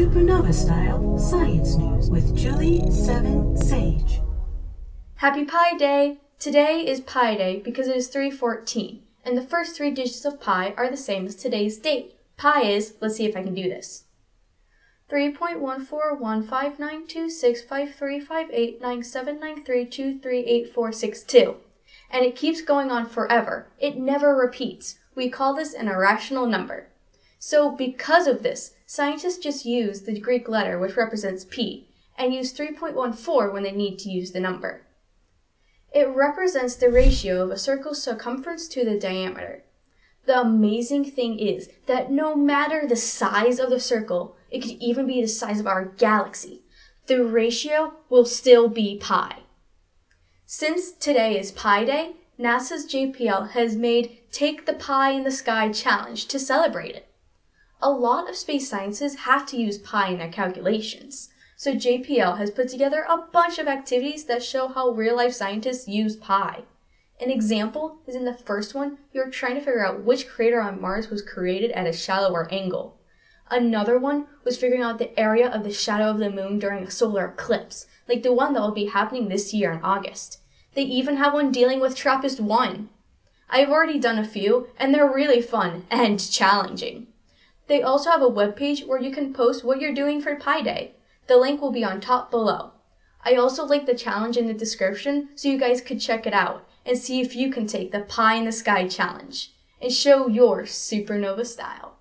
Supernova Style Science News with Julie 7 Sage. Happy Pi Day! Today is Pi Day because it is 314, and the first three digits of pi are the same as today's date. Pi is, let's see if I can do this, 3.141592653589793238462. And it keeps going on forever. It never repeats. We call this an irrational number. So because of this, scientists just use the Greek letter which represents p, and use 3.14 when they need to use the number. It represents the ratio of a circle's circumference to the diameter. The amazing thing is that no matter the size of the circle, it could even be the size of our galaxy, the ratio will still be pi. Since today is Pi Day, NASA's JPL has made Take the Pi in the Sky challenge to celebrate it. A lot of space sciences have to use pi in their calculations, so JPL has put together a bunch of activities that show how real-life scientists use pi. An example is in the first one, you're trying to figure out which crater on Mars was created at a shallower angle. Another one was figuring out the area of the shadow of the moon during a solar eclipse, like the one that will be happening this year in August. They even have one dealing with TRAPPIST-1. I've already done a few, and they're really fun and challenging. They also have a webpage where you can post what you're doing for Pi Day. The link will be on top below. I also linked the challenge in the description so you guys could check it out and see if you can take the Pi in the Sky challenge and show your supernova style.